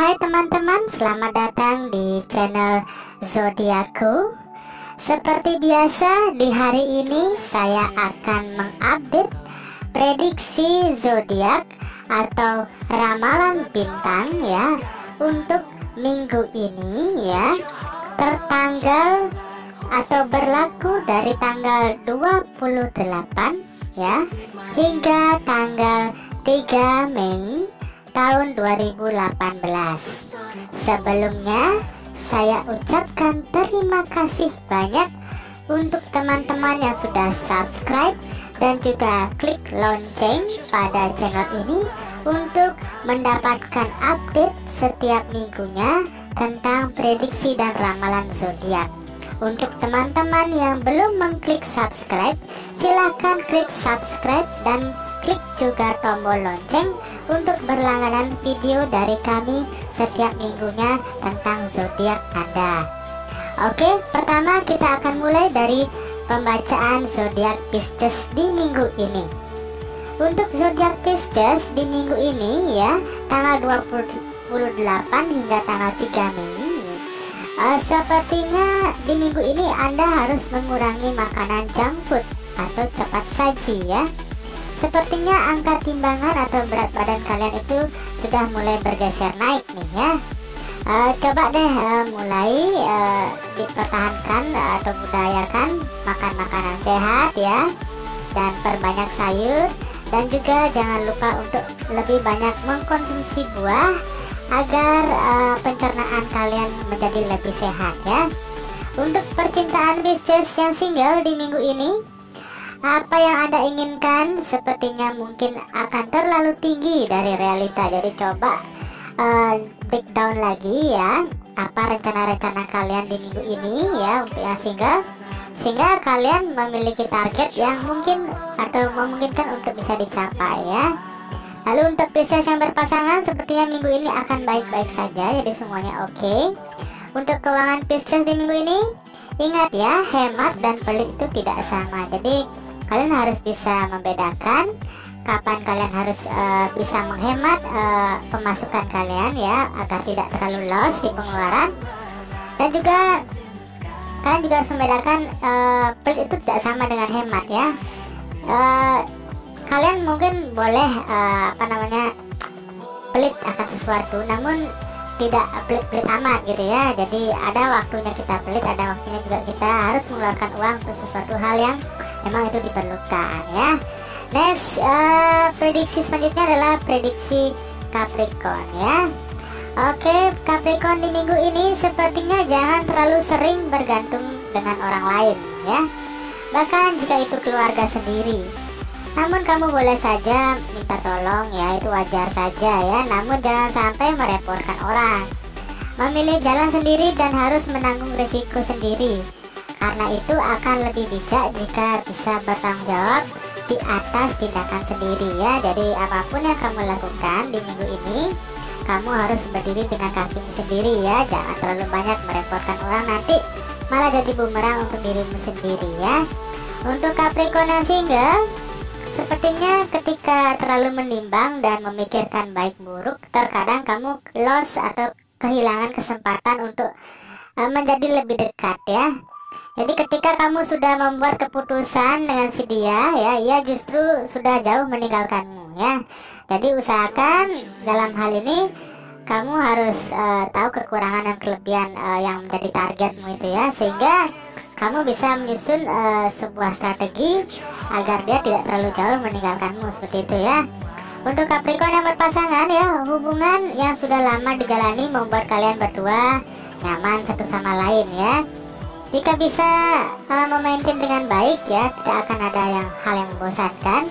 Hai teman-teman, selamat datang di channel Zodiakku. Seperti biasa, di hari ini saya akan mengupdate prediksi zodiak atau ramalan bintang ya untuk minggu ini ya, tertanggal atau berlaku dari tanggal 28 ya hingga tanggal 3 Mei tahun 2018. Sebelumnya saya ucapkan terima kasih banyak untuk teman-teman yang sudah subscribe dan juga klik lonceng pada channel ini untuk mendapatkan update setiap minggunya tentang prediksi dan ramalan zodiak. Untuk teman-teman yang belum mengklik subscribe, silahkan klik subscribe dan klik juga tombol lonceng untuk berlangganan video dari kami setiap minggunya tentang zodiak Anda. Oke, pertama kita akan mulai dari pembacaan zodiak Pisces di minggu ini. Untuk zodiak Pisces di minggu ini ya, tanggal 28 hingga tanggal 3 Mei. Sepertinya di minggu ini Anda harus mengurangi makanan junk food atau cepat saji ya. Sepertinya angka timbangan atau berat badan kalian itu sudah mulai bergeser naik nih ya. Coba deh mulai dipertahankan atau budayakan makan makanan sehat ya, dan perbanyak sayur, dan juga jangan lupa untuk lebih banyak mengkonsumsi buah agar pencernaan kalian menjadi lebih sehat ya. Untuk percintaan Pisces yang single di minggu ini, apa yang Anda inginkan sepertinya mungkin akan terlalu tinggi dari realita. Jadi coba break down lagi ya, apa rencana-rencana kalian di minggu ini ya untuk yang single, sehingga kalian memiliki target yang mungkin atau memungkinkan untuk bisa dicapai ya. Lalu untuk Pisces yang berpasangan, sepertinya minggu ini akan baik-baik saja, jadi semuanya oke. Untuk keuangan Pisces di minggu ini, ingat ya, hemat dan pelit itu tidak sama. Jadi kalian harus bisa membedakan kapan kalian harus bisa menghemat pemasukan kalian ya, agar tidak terlalu loss di pengeluaran, dan juga kalian juga harus membedakan pelit itu tidak sama dengan hemat ya. Kalian mungkin boleh pelit akan sesuatu, namun tidak pelit-pelit amat gitu ya. Jadi ada waktunya kita pelit, ada waktunya juga kita harus mengeluarkan uang untuk sesuatu hal yang memang itu diperlukan ya. Next, prediksi selanjutnya adalah prediksi Capricorn ya. Oke, Capricorn di minggu ini sepertinya jangan terlalu sering bergantung dengan orang lain ya, bahkan jika itu keluarga sendiri. Namun kamu boleh saja minta tolong ya, itu wajar saja ya, namun jangan sampai merepotkan orang. Memilih jalan sendiri dan harus menanggung risiko sendiri, karena itu akan lebih bijak jika bisa bertanggung jawab di atas tindakan sendiri ya. Jadi apapun yang kamu lakukan di minggu ini, kamu harus berdiri dengan kakimu sendiri ya, jangan terlalu banyak merepotkan orang, nanti malah jadi bumerang untuk dirimu sendiri ya. Untuk Capricorn yang single, sepertinya ketika terlalu menimbang dan memikirkan baik buruk, terkadang kamu loss atau kehilangan kesempatan untuk menjadi lebih dekat ya. Jadi ketika kamu sudah membuat keputusan dengan si dia ya, ia justru sudah jauh meninggalkanmu ya. Jadi usahakan dalam hal ini kamu harus tahu kekurangan dan kelebihan yang menjadi targetmu itu ya, sehingga kamu bisa menyusun sebuah strategi agar dia tidak terlalu jauh meninggalkanmu, seperti itu ya. Untuk Capricorn yang berpasangan ya, hubungan yang sudah lama dijalani membuat kalian berdua nyaman satu sama lain ya. Jika bisa memaintain dengan baik ya, tidak akan ada hal yang membosankan,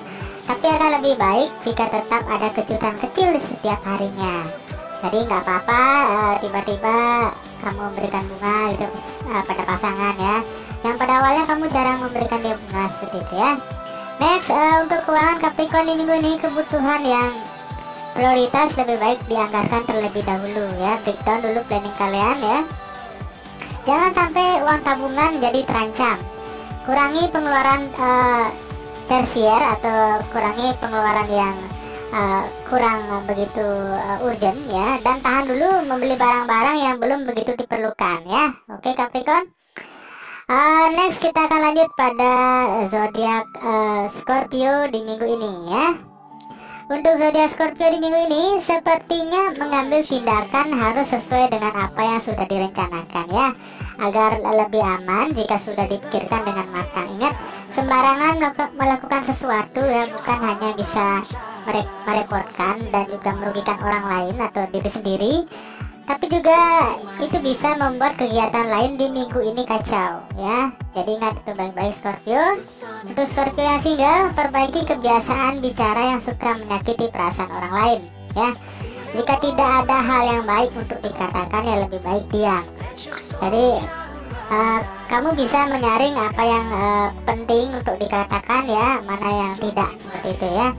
tapi akan lebih baik jika tetap ada kejutan kecil di setiap harinya. Jadi nggak apa-apa tiba-tiba kamu memberikan bunga gitu pada pasangan ya, yang pada awalnya kamu jarang memberikan dia bunga, seperti itu ya. Next, untuk keuangan Capricorn di minggu ini, kebutuhan yang prioritas lebih baik dianggarkan terlebih dahulu ya. Breakdown dulu planning kalian ya, jangan sampai uang tabungan jadi terancam. Kurangi pengeluaran tersier atau kurangi pengeluaran yang kurang begitu urgent ya, dan tahan dulu membeli barang-barang yang belum begitu diperlukan ya. Oke Capricorn, next kita akan lanjut pada zodiak Scorpio di minggu ini ya. Untuk zodiak Scorpio di minggu ini sepertinya mengambil tindakan harus sesuai dengan apa yang sudah direncanakan ya, agar lebih aman jika sudah dipikirkan dengan matang. Ingat, sembarangan melakukan sesuatu ya bukan hanya bisa merepotkan dan juga merugikan orang lain atau diri sendiri, tapi juga itu bisa membuat kegiatan lain di minggu ini kacau ya. Jadi ingat itu baik-baik Scorpio. Untuk Scorpio yang single, perbaiki kebiasaan bicara yang suka menyakiti perasaan orang lain ya. Jika tidak ada hal yang baik untuk dikatakan, ya lebih baik diam. Jadi kamu bisa menyaring apa yang penting untuk dikatakan ya, mana yang tidak, seperti itu ya.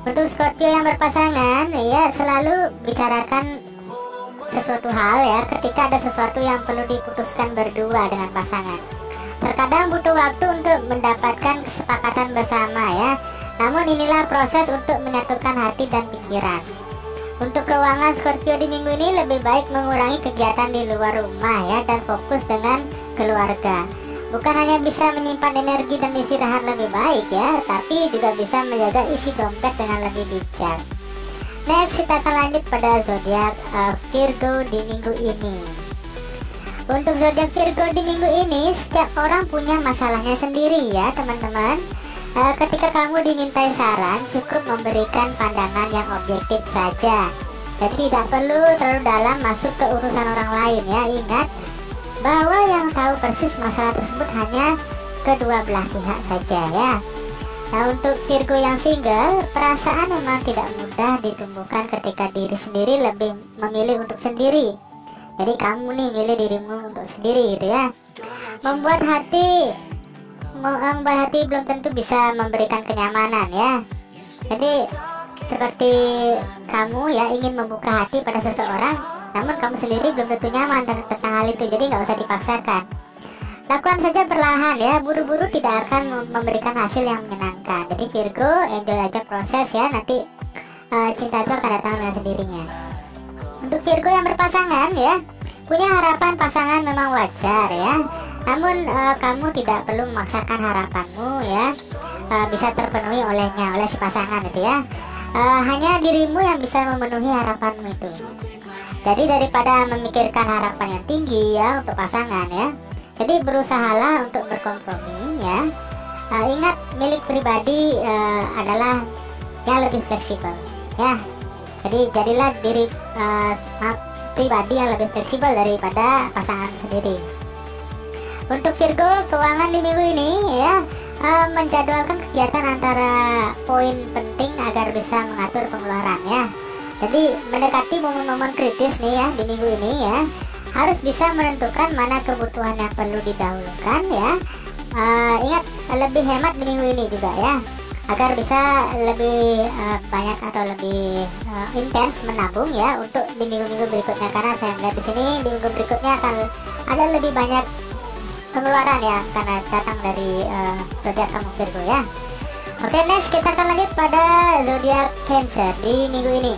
Untuk Scorpio yang berpasangan ya, selalu bicarakan sesuatu hal ya ketika ada sesuatu yang perlu diputuskan berdua dengan pasangan. Terkadang butuh waktu untuk mendapatkan kesepakatan bersama ya, namun inilah proses untuk menyatukan hati dan pikiran. Untuk keuangan Scorpio di minggu ini lebih baik mengurangi kegiatan di luar rumah ya, dan fokus dengan keluarga. Bukan hanya bisa menyimpan energi dan istirahat lebih baik ya, tapi juga bisa menjaga isi dompet dengan lebih bijak. Next kita akan lanjut pada zodiak Virgo di minggu ini. Untuk zodiak Virgo di minggu ini, setiap orang punya masalahnya sendiri ya teman-teman. Ketika kamu dimintai saran, cukup memberikan pandangan yang objektif saja. Jadi tidak perlu terlalu dalam masuk ke urusan orang lain ya. Ingat bahwa yang tahu persis masalah tersebut hanya kedua belah pihak saja ya. Nah untuk Virgo yang single, perasaan memang tidak mudah ditumbuhkan ketika diri sendiri lebih memilih untuk sendiri. Jadi kamu nih milih dirimu untuk sendiri gitu ya. Membuat hati belum tentu bisa memberikan kenyamanan ya. Jadi seperti kamu ya ingin membuka hati pada seseorang, namun kamu sendiri belum tentu nyaman tentang hal itu, jadi nggak usah dipaksakan. Lakukan saja perlahan ya, buru-buru tidak akan memberikan hasil yang menyenangkan. Jadi Virgo, enjoy aja proses ya, nanti cinta itu akan datang dengan sendirinya. Untuk Virgo yang berpasangan ya, punya harapan pasangan memang wajar ya. Namun kamu tidak perlu memaksakan harapanmu ya, bisa terpenuhi olehnya, oleh si pasangan gitu ya. Hanya dirimu yang bisa memenuhi harapanmu itu. Jadi daripada memikirkan harapan yang tinggi ya untuk pasangan ya, jadi berusahalah untuk berkompromi ya. Ingat milik pribadi adalah yang lebih fleksibel ya. Jadi jadilah diri pribadi yang lebih fleksibel daripada pasangan sendiri. Untuk Virgo keuangan di minggu ini ya, menjadwalkan kegiatan antara poin penting agar bisa mengatur pengeluaran ya. Jadi mendekati momen-momen kritis nih ya di minggu ini ya, harus bisa menentukan mana kebutuhan yang perlu didahulukan ya. Ingat lebih hemat di minggu ini juga ya, agar bisa lebih banyak atau lebih intens menabung ya untuk di minggu-minggu berikutnya, karena saya melihat di sini di minggu berikutnya akan ada lebih banyak pengeluaran ya, karena datang dari zodiak kamu Virgo ya. Oke, next kita akan lanjut pada zodiak Cancer di minggu ini.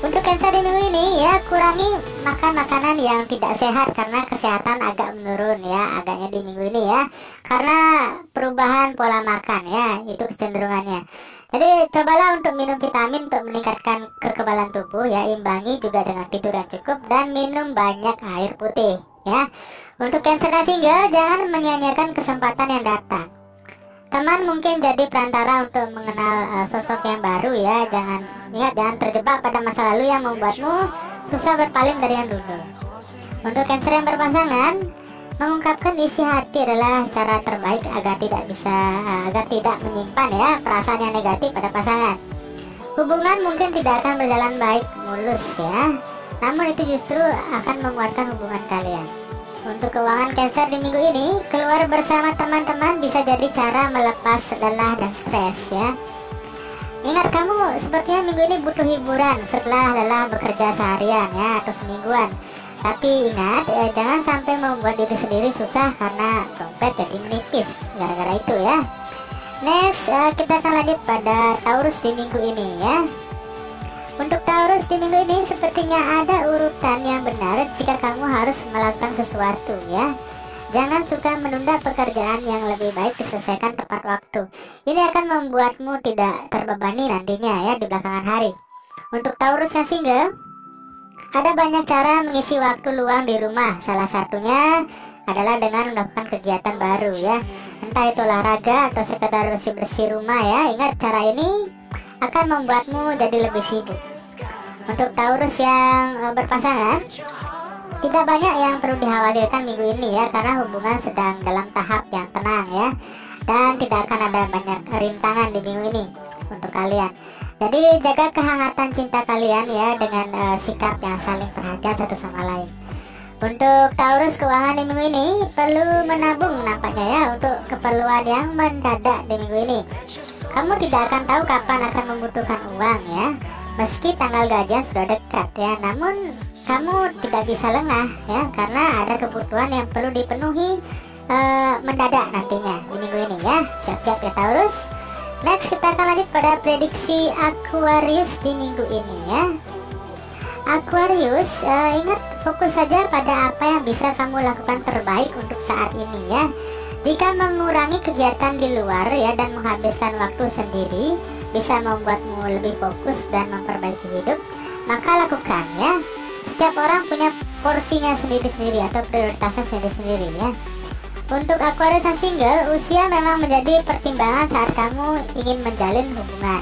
Untuk Cancer di minggu ini ya, kurangi makan makanan yang tidak sehat karena kesehatan agak menurun ya, agaknya di minggu ini ya, karena perubahan pola makan ya, itu kecenderungannya. Jadi cobalah untuk minum vitamin untuk meningkatkan kekebalan tubuh ya, imbangi juga dengan tidur yang cukup dan minum banyak air putih ya. Untuk Cancer yang single, jangan menyia-nyiakan kesempatan yang datang. Teman mungkin jadi perantara untuk mengenal sosok yang baru ya. Jangan terjebak pada masa lalu yang membuatmu susah berpaling dari yang dulu. Untuk Cancer yang berpasangan, mengungkapkan isi hati adalah cara terbaik agar tidak menyimpan ya perasaan yang negatif pada pasangan. Hubungan mungkin tidak akan berjalan baik mulus ya, namun itu justru akan menguatkan hubungan kalian. Untuk keuangan Cancer di minggu ini, keluar bersama teman-teman bisa jadi cara melepas lelah dan stres ya. Ingat, kamu sepertinya minggu ini butuh hiburan setelah lelah bekerja seharian ya atau semingguan. Tapi ingat ya, jangan sampai membuat diri sendiri susah karena dompet jadi menipis gara-gara itu ya. Next, kita akan lanjut pada Taurus di minggu ini ya. Untuk Taurus di minggu ini sepertinya ada urutan yang benar jika kamu harus melakukan sesuatu ya. Jangan suka menunda pekerjaan yang lebih baik diselesaikan tepat waktu. Ini akan membuatmu tidak terbebani nantinya ya di belakangan hari. Untuk Taurus yang single, ada banyak cara mengisi waktu luang di rumah. Salah satunya adalah dengan melakukan kegiatan baru ya. Entah itu olahraga atau sekedar bersih-bersih rumah ya. Ingat, cara ini akan membuatmu jadi lebih sibuk. Untuk Taurus yang berpasangan, tidak banyak yang perlu dikhawatirkan minggu ini ya, karena hubungan sedang dalam tahap yang tenang ya, dan tidak akan ada banyak rintangan di minggu ini untuk kalian. Jadi jaga kehangatan cinta kalian ya dengan sikap yang saling perhatian satu sama lain. Untuk Taurus keuangan di minggu ini perlu menabung nampaknya ya untuk keperluan yang mendadak di minggu ini. Kamu tidak akan tahu kapan akan membutuhkan uang ya, meski tanggal gajian sudah dekat ya, namun kamu tidak bisa lengah ya, karena ada kebutuhan yang perlu dipenuhi mendadak nantinya di minggu ini ya. Siap-siap ya Taurus. Next, kita akan lanjut pada prediksi Aquarius di minggu ini ya. Aquarius, ingat, fokus saja pada apa yang bisa kamu lakukan terbaik untuk saat ini ya. Jika mengurangi kegiatan di luar ya dan menghabiskan waktu sendiri bisa membuatmu lebih fokus dan memperbaiki hidup, maka lakukan ya. Setiap orang punya porsinya sendiri-sendiri atau prioritasnya sendiri-sendiri ya. Untuk Aquarius yang single, usia memang menjadi pertimbangan saat kamu ingin menjalin hubungan.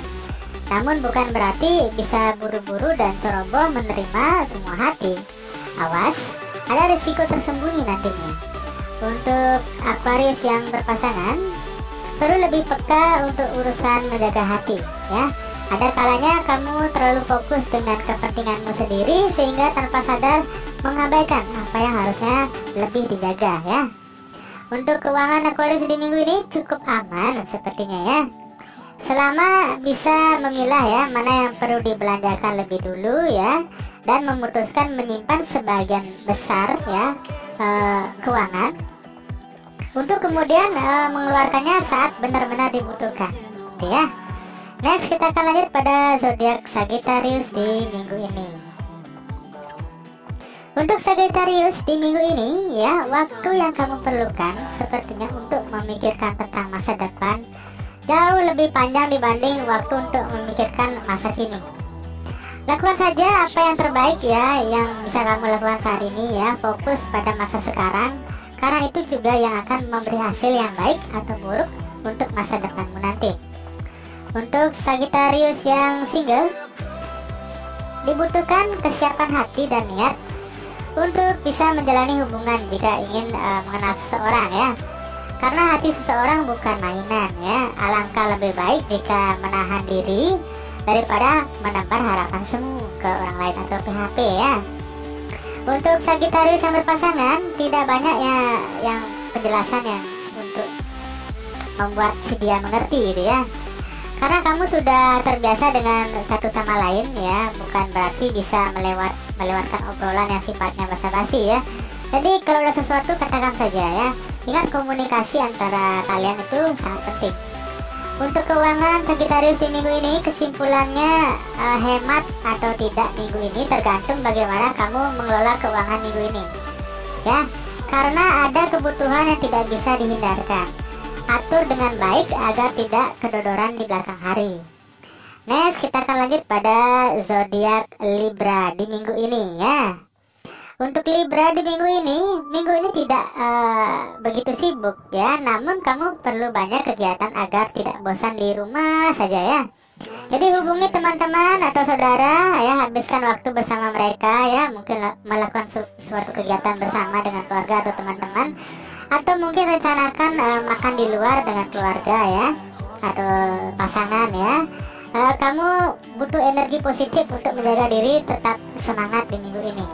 Namun bukan berarti bisa buru-buru dan ceroboh menerima semua hati. Awas, ada risiko tersembunyi nantinya. Untuk Aquarius yang berpasangan, perlu lebih peka untuk urusan menjaga hati ya. Ada kalanya kamu terlalu fokus dengan kepentinganmu sendiri sehingga tanpa sadar mengabaikan apa yang harusnya lebih dijaga ya. Untuk keuangan Aquarius di minggu ini cukup aman sepertinya ya, selama bisa memilah ya mana yang perlu dibelanjakan lebih dulu ya, dan memutuskan menyimpan sebagian besar ya keuangan untuk kemudian mengeluarkannya saat benar-benar dibutuhkan gitu ya. Next, kita akan lanjut pada zodiak Sagittarius di minggu ini. Untuk Sagittarius di minggu ini ya, waktu yang kamu perlukan sepertinya untuk memikirkan tentang masa depan jauh lebih panjang dibanding waktu untuk memikirkan masa kini. Lakukan saja apa yang terbaik ya yang bisa kamu lakukan saat ini ya. Fokus pada masa sekarang, karena itu juga yang akan memberi hasil yang baik atau buruk untuk masa depanmu nanti. Untuk Sagittarius yang single, dibutuhkan kesiapan hati dan niat untuk bisa menjalani hubungan jika ingin mengenal seseorang ya. Karena hati seseorang bukan mainan ya. Alangkah lebih baik jika menahan diri daripada menampar harapan semu ke orang lain atau PHP ya. Untuk Sagittarius yang berpasangan, tidak banyak ya yang penjelasan yang untuk membuat si dia mengerti gitu ya. Karena kamu sudah terbiasa dengan satu sama lain ya, bukan berarti bisa melewatkan obrolan yang sifatnya basa-basi ya. Jadi kalau ada sesuatu katakan saja ya. Ingat, komunikasi antara kalian itu sangat penting. Untuk keuangan Sagittarius di minggu ini, kesimpulannya hemat atau tidak minggu ini tergantung bagaimana kamu mengelola keuangan minggu ini ya. Karena ada kebutuhan yang tidak bisa dihindarkan, atur dengan baik agar tidak kedodoran di belakang hari. Next, kita akan lanjut pada zodiak Libra di minggu ini ya. Untuk Libra di minggu ini tidak begitu sibuk ya, namun kamu perlu banyak kegiatan agar tidak bosan di rumah saja ya. Jadi hubungi teman-teman atau saudara ya, habiskan waktu bersama mereka ya, mungkin melakukan suatu kegiatan bersama dengan keluarga atau teman-teman, atau mungkin rencanakan makan di luar dengan keluarga ya atau pasangan ya. Kamu butuh energi positif untuk menjaga diri tetap semangat di minggu ini.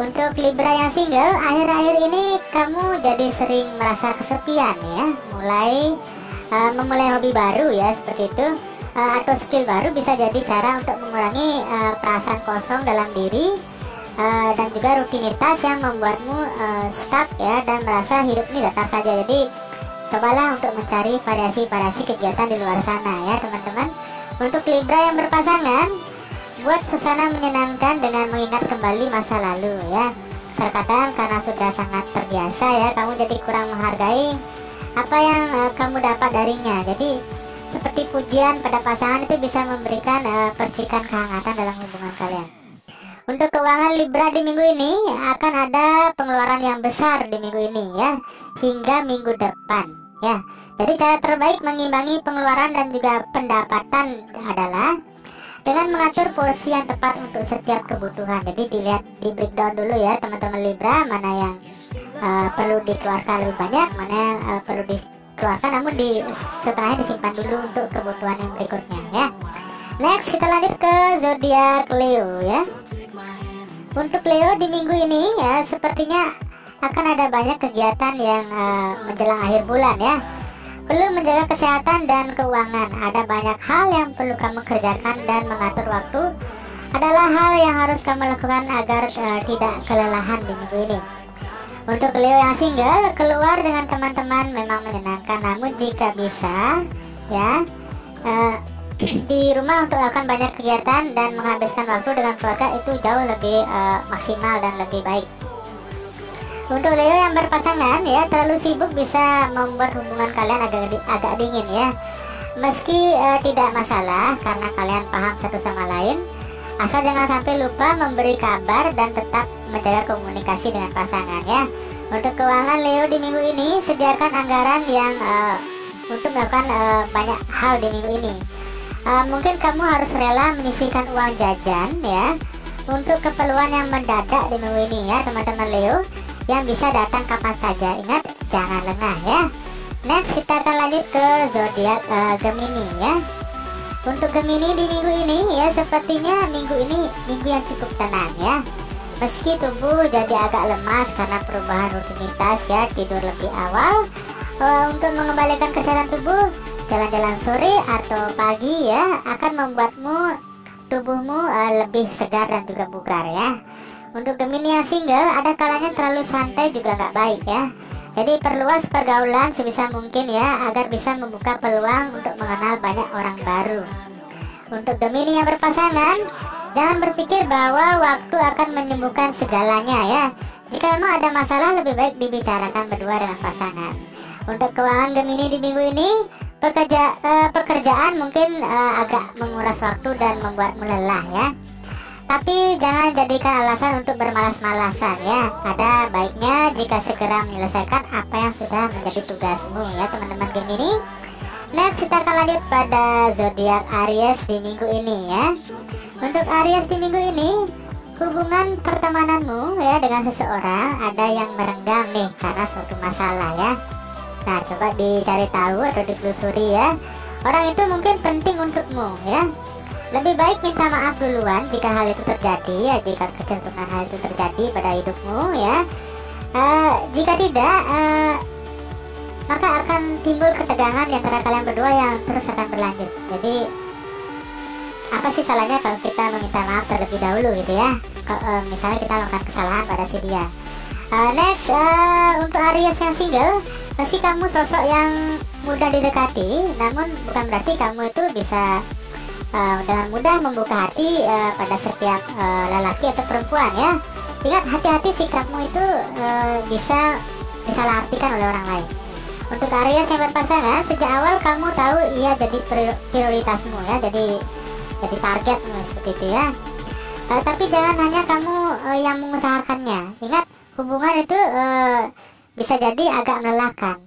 Untuk Libra yang single, akhir-akhir ini kamu jadi sering merasa kesepian ya. Memulai hobi baru ya, seperti itu, atau skill baru bisa jadi cara untuk mengurangi perasaan kosong dalam diri, dan juga rutinitas yang membuatmu stuck ya, dan merasa hidup ini datar saja. Jadi cobalah untuk mencari variasi-variasi kegiatan di luar sana ya teman-teman. Untuk Libra yang berpasangan, buat suasana menyenangkan dengan mengingat kembali masa lalu ya. Terkadang karena sudah sangat terbiasa ya, kamu jadi kurang menghargai apa yang kamu dapat darinya. Jadi seperti pujian pada pasangan itu bisa memberikan percikan kehangatan dalam hubungan kalian. Untuk keuangan Libra di minggu ini akan ada pengeluaran yang besar di minggu ini ya, hingga minggu depan ya. Jadi cara terbaik mengimbangi pengeluaran dan juga pendapatan adalah dengan mengatur porsi yang tepat untuk setiap kebutuhan. Jadi dilihat, di breakdown dulu ya teman-teman Libra, mana yang perlu dikeluarkan lebih banyak, mana yang perlu dikeluarkan namun setelahnya disimpan dulu untuk kebutuhan yang berikutnya ya. Next kita lanjut ke zodiak Leo ya. Untuk Leo di minggu ini ya, sepertinya akan ada banyak kegiatan yang menjelang akhir bulan ya. Perlu menjaga kesehatan dan keuangan. Ada banyak hal yang perlu kamu kerjakan dan mengatur waktu adalah hal yang harus kamu lakukan agar tidak kelelahan di minggu ini. Untuk Leo yang single, keluar dengan teman-teman memang menyenangkan. Namun jika bisa ya, di rumah untuk akan banyak kegiatan dan menghabiskan waktu dengan keluarga itu jauh lebih maksimal dan lebih baik. Untuk Leo yang berpasangan ya, terlalu sibuk bisa membuat hubungan kalian agak dingin ya. Meski tidak masalah karena kalian paham satu sama lain, asal jangan sampai lupa memberi kabar dan tetap menjaga komunikasi dengan pasangan ya. Untuk keuangan Leo di minggu ini, sediakan anggaran yang untuk melakukan banyak hal di minggu ini. Mungkin kamu harus rela menyisihkan uang jajan ya untuk keperluan yang mendadak di minggu ini ya teman-teman Leo, yang bisa datang kapan saja. Ingat, jangan lengah ya. Next kita akan lanjut ke zodiak Gemini ya. Untuk Gemini di minggu ini ya, sepertinya minggu ini minggu yang cukup tenang ya. Meski tubuh jadi agak lemas karena perubahan rutinitas ya, tidur lebih awal untuk mengembalikan kesehatan tubuh. Jalan-jalan sore atau pagi ya akan membuatmu tubuhmu lebih segar dan juga bugar ya. Untuk Gemini yang single, ada kalanya terlalu santai juga nggak baik ya. Jadi perluas pergaulan sebisa mungkin ya, agar bisa membuka peluang untuk mengenal banyak orang baru. Untuk Gemini yang berpasangan, jangan berpikir bahwa waktu akan menyembuhkan segalanya ya. Jika memang ada masalah, lebih baik dibicarakan berdua dengan pasangan. Untuk keuangan Gemini di minggu ini, pekerjaan mungkin agak menguras waktu dan membuatmu lelah ya. Tapi jangan jadikan alasan untuk bermalas-malasan ya. Ada baiknya jika segera menyelesaikan apa yang sudah menjadi tugasmu ya teman-teman Gemini. Next kita akan lanjut pada zodiak Aries di minggu ini ya. Untuk Aries di minggu ini, hubungan pertemananmu ya dengan seseorang ada yang merenggang nih karena suatu masalah ya. Nah, coba dicari tahu atau ditelusuri ya. Orang itu mungkin penting untukmu ya. Lebih baik minta maaf duluan jika hal itu terjadi ya, jika kecenderungan hal itu terjadi pada hidupmu ya. Jika tidak, maka akan timbul ketegangan di antara kalian berdua yang terus akan berlanjut. Jadi apa sih salahnya kalau kita meminta maaf terlebih dahulu gitu ya, misalnya kita melakukan kesalahan pada si dia. Next, untuk Aries yang single, meski kamu sosok yang mudah didekati, namun bukan berarti kamu itu bisa dengan mudah membuka hati pada setiap lelaki atau perempuan ya. Ingat, hati-hati sikapmu itu bisa disalahartikan oleh orang lain. Untuk Aries yang berpasangan, sejak awal kamu tahu ia jadi prioritasmu ya, jadi targetmu seperti itu ya. Tapi jangan hanya kamu yang mengusahakannya. Ingat, hubungan itu bisa jadi agak melelahkan.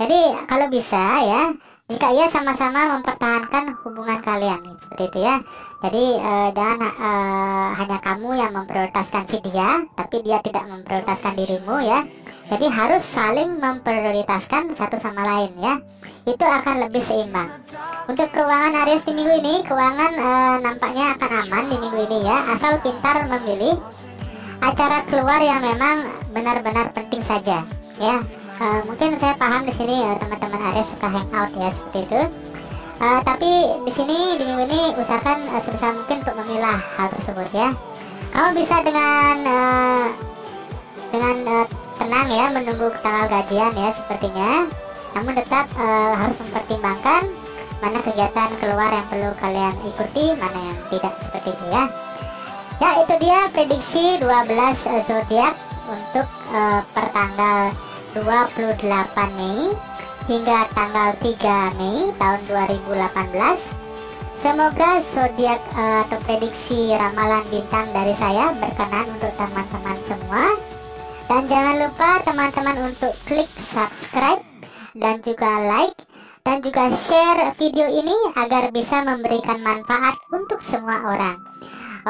Jadi kalau bisa ya, jika ia sama-sama mempertahankan hubungan kalian seperti itu ya. Jadi jangan hanya kamu yang memprioritaskan si dia, tapi dia tidak memprioritaskan dirimu ya. Jadi harus saling memprioritaskan satu sama lain ya. Itu akan lebih seimbang. Untuk keuangan Aries di minggu ini, keuangan nampaknya akan aman di minggu ini ya, asal pintar memilih acara keluar yang memang benar-benar penting saja ya. Mungkin saya paham di sini teman-teman Aries suka hangout ya seperti itu. Tapi di sini di minggu ini usahakan sebisa mungkin untuk memilah hal tersebut ya. Kamu bisa dengan tenang ya menunggu tanggal gajian ya sepertinya. Namun tetap harus mempertimbangkan mana kegiatan keluar yang perlu kalian ikuti, mana yang tidak, seperti itu ya. Ya, itu dia prediksi 12 zodiak untuk pertanggal 28 Mei hingga tanggal 3 Mei tahun 2018. Semoga zodiak atau prediksi ramalan bintang dari saya berkenan untuk teman-teman semua. Dan jangan lupa teman-teman untuk klik subscribe dan juga like dan juga share video ini agar bisa memberikan manfaat untuk semua orang.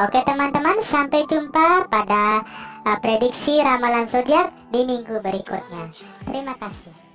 Oke teman-teman, sampai jumpa pada prediksi ramalan zodiak di minggu berikutnya. Terima kasih.